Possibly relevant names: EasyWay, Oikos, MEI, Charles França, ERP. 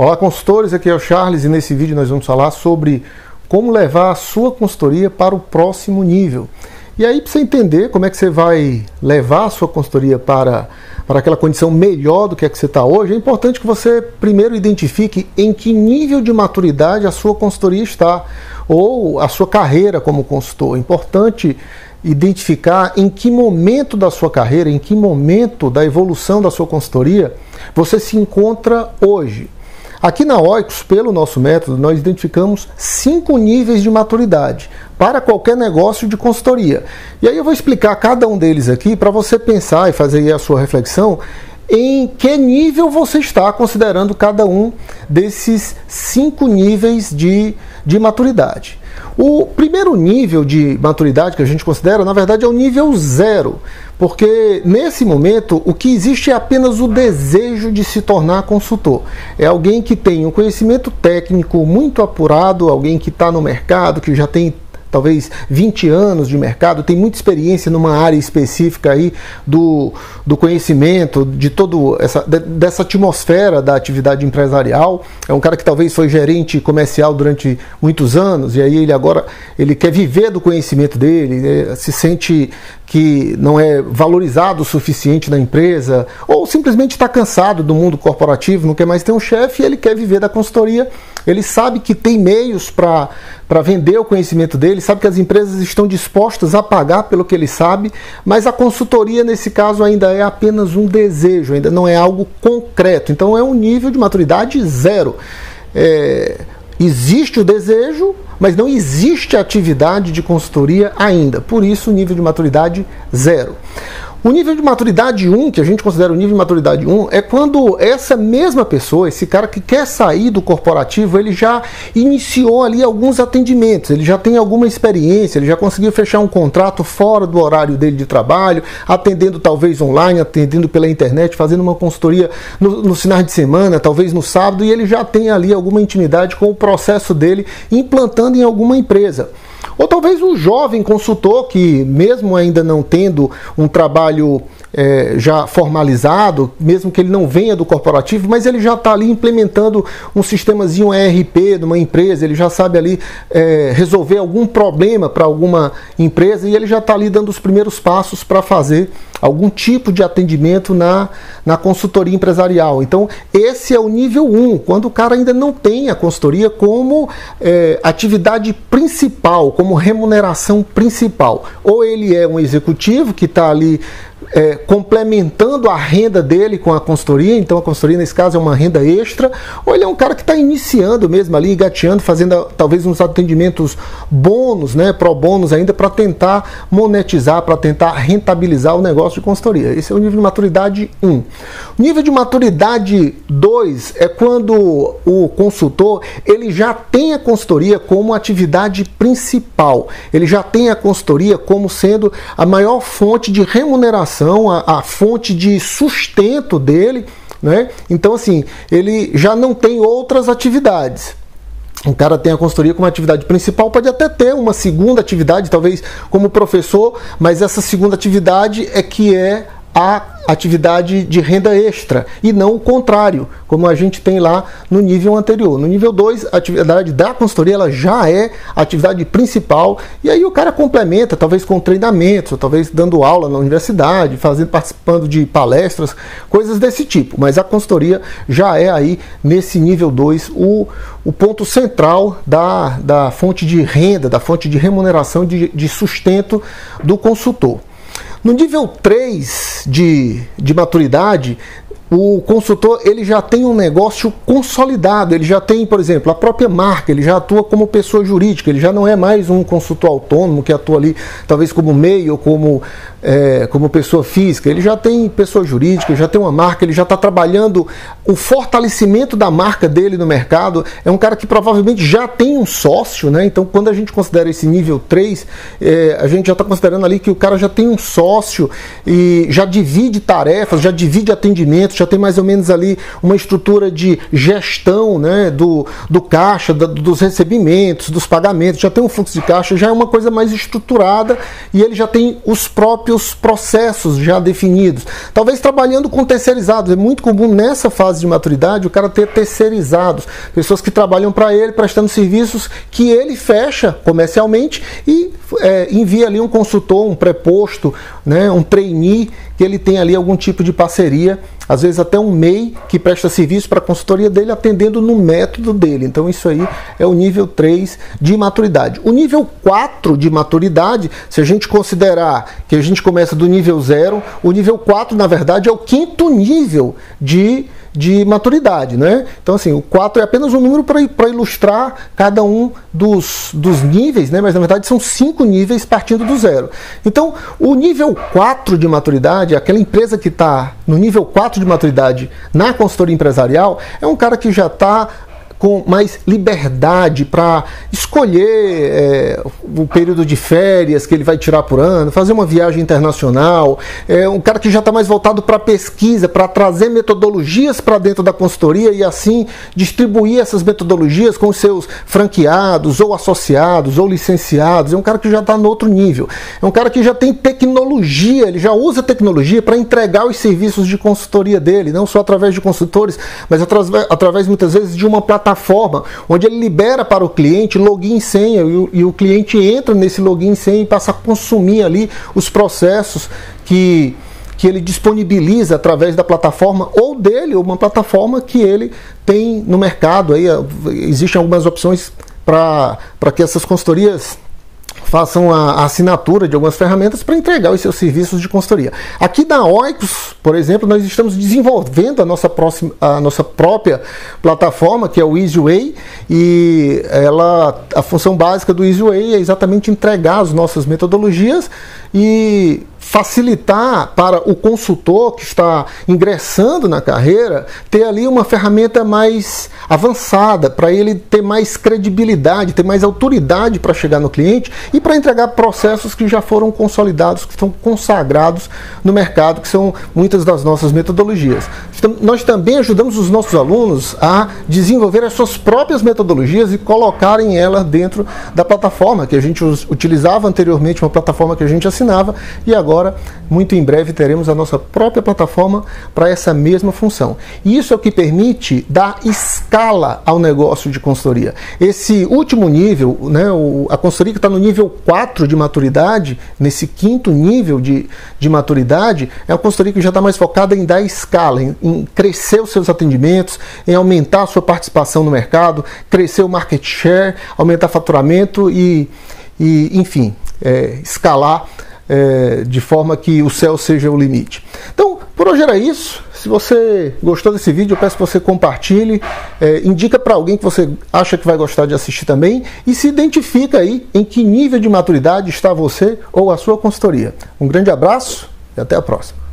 Olá, consultores, aqui é o Charles e nesse vídeo nós vamos falar sobre como levar a sua consultoria para o próximo nível. E aí, para você entender como é que você vai levar a sua consultoria para aquela condição melhor do que a que você está hoje, é importante que você primeiro identifique em que nível de maturidade a sua consultoria está, ou a sua carreira como consultor. É importante identificar em que momento da sua carreira, em que momento da evolução da sua consultoria você se encontra hoje. Aqui na Oikos, pelo nosso método, nós identificamos 5 níveis de maturidade para qualquer negócio de consultoria. E aí eu vou explicar cada um deles aqui para você pensar e fazer aí a sua reflexão em que nível você está considerando cada um desses 5 níveis de maturidade. O primeiro nível de maturidade que a gente considera, na verdade, é o nível 0, porque nesse momento o que existe é apenas o desejo de se tornar consultor. É alguém que tem um conhecimento técnico muito apurado, alguém que está no mercado, que já tem talvez 20 anos de mercado, tem muita experiência numa área específica aí do conhecimento, de toda dessa atmosfera da atividade empresarial. É um cara que talvez foi gerente comercial durante muitos anos, e aí ele quer viver do conhecimento dele, né? Se sente que não é valorizado o suficiente na empresa, ou simplesmente está cansado do mundo corporativo, não quer mais ter um chefe e ele quer viver da consultoria. Ele sabe que tem meios para vender o conhecimento dele, ele sabe que as empresas estão dispostas a pagar pelo que ele sabe, mas a consultoria nesse caso ainda é apenas um desejo, ainda não é algo concreto. Então é um nível de maturidade 0. Existe o desejo, mas não existe atividade de consultoria ainda. Por isso, o nível de maturidade 0. O nível de maturidade 1, que a gente considera o nível de maturidade 1, é quando essa mesma pessoa, esse cara que quer sair do corporativo, ele já iniciou ali alguns atendimentos, ele já tem alguma experiência, ele já conseguiu fechar um contrato fora do horário dele de trabalho, atendendo talvez online, atendendo pela internet, fazendo uma consultoria nos finais de semana, talvez no sábado, e ele já tem ali alguma intimidade com o processo dele, implantando em alguma empresa. Ou talvez um jovem consultor que, mesmo ainda não tendo um trabalho já formalizado, mesmo que ele não venha do corporativo, mas ele já está ali implementando um sistemazinho ERP de uma empresa, ele já sabe ali resolver algum problema para alguma empresa e ele já está ali dando os primeiros passos para fazer algum tipo de atendimento na consultoria empresarial. Então esse é o nível 1, quando o cara ainda não tem a consultoria como atividade principal, como remuneração principal. Ou ele é um executivo que está ali complementando a renda dele com a consultoria, então a consultoria nesse caso é uma renda extra, ou ele é um cara que está iniciando mesmo ali, gateando, fazendo talvez uns atendimentos bônus, né, pro bônus ainda, para tentar monetizar, para tentar rentabilizar o negócio de consultoria. Esse é o nível de maturidade 1. O nível de maturidade 2 é quando o consultor ele já tem a consultoria como atividade principal, ele já tem a consultoria como sendo a maior fonte de remuneração, a fonte de sustento dele, né? Então assim, ele já não tem outras atividades. O cara tem a consultoria como atividade principal, pode até ter uma segunda atividade, talvez como professor, mas essa segunda atividade é que é a atividade de renda extra e não o contrário, como a gente tem lá no nível anterior. No nível 2, a atividade da consultoria ela já é a atividade principal e aí o cara complementa, talvez com treinamentos, ou talvez dando aula na universidade, participando de palestras, coisas desse tipo. Mas a consultoria já é aí, nesse nível 2, o ponto central da fonte de renda, da fonte de remuneração, de sustento do consultor. No nível 3 de maturidade, o consultor ele já tem um negócio consolidado, ele já tem, por exemplo, a própria marca, ele já atua como pessoa jurídica, ele já não é mais um consultor autônomo que atua ali talvez como MEI ou como pessoa física, ele já tem pessoa jurídica, já tem uma marca, ele já está trabalhando o fortalecimento da marca dele no mercado, é um cara que provavelmente já tem um sócio, né? Então quando a gente considera esse nível 3, a gente já está considerando ali que o cara já tem um sócio e já divide tarefas, já divide atendimentos, já tem mais ou menos ali uma estrutura de gestão, né, do caixa, dos recebimentos, dos pagamentos, já tem um fluxo de caixa, já é uma coisa mais estruturada e ele já tem os próprios próprios processos já definidos. Talvez trabalhando com terceirizados. É muito comum nessa fase de maturidade o cara ter terceirizados. Pessoas que trabalham para ele, prestando serviços que ele fecha comercialmente e envia ali um consultor, um preposto, né, um trainee, que ele tem ali algum tipo de parceria, às vezes até um MEI que presta serviço para a consultoria dele, atendendo no método dele. Então isso aí é o nível 3 de maturidade. O nível 4 de maturidade, se a gente considerar que a gente começa do nível 0, o nível 4, na verdade, é o quinto nível de maturidade, né? Então assim, o 4 é apenas um número para ilustrar cada um dos níveis, né? Mas na verdade são 5 níveis partindo do 0. Então o nível 4 de maturidade, aquela empresa que está no nível 4 de maturidade na consultoria empresarial, é um cara que já está com mais liberdade para escolher o período de férias que ele vai tirar por ano, fazer uma viagem internacional, um cara que já está mais voltado para pesquisa, para trazer metodologias para dentro da consultoria e assim distribuir essas metodologias com os seus franqueados, ou associados, ou licenciados. É um cara que já está no outro nível. É um cara que já tem tecnologia, ele já usa tecnologia para entregar os serviços de consultoria dele, não só através de consultores, mas através muitas vezes de uma plataforma, onde ele libera para o cliente login e senha, e o cliente entra nesse login e senha e passa a consumir ali os processos que ele disponibiliza através da plataforma ou dele, ou uma plataforma que ele tem no mercado. Aí existem algumas opções para que essas consultorias façam a assinatura de algumas ferramentas para entregar os seus serviços de consultoria. Aqui da Oikos, por exemplo, nós estamos desenvolvendo a nossa própria plataforma, que é o EasyWay, e a função básica do EasyWay é exatamente entregar as nossas metodologias e facilitar para o consultor que está ingressando na carreira ter ali uma ferramenta mais avançada, para ele ter mais credibilidade, ter mais autoridade para chegar no cliente e para entregar processos que já foram consolidados, que estão consagrados no mercado, que são muitas das nossas metodologias. Nós também ajudamos os nossos alunos a desenvolver as suas próprias metodologias e colocarem elas dentro da plataforma que a gente utilizava anteriormente, uma plataforma que a gente assinava, e agora muito em breve teremos a nossa própria plataforma para essa mesma função. E isso é o que permite dar escala ao negócio de consultoria. Esse último nível, né, a consultoria que está no nível 4 de maturidade, nesse quinto nível de maturidade, é uma consultoria que já está mais focada em dar escala, em crescer os seus atendimentos, em aumentar a sua participação no mercado, crescer o market share, aumentar faturamento e enfim, escalar de forma que o céu seja o limite. Então, por hoje era isso. Se você gostou desse vídeo, eu peço que você compartilhe, indica para alguém que você acha que vai gostar de assistir também, e se identifica aí em que nível de maturidade está você ou a sua consultoria. Um grande abraço e até a próxima.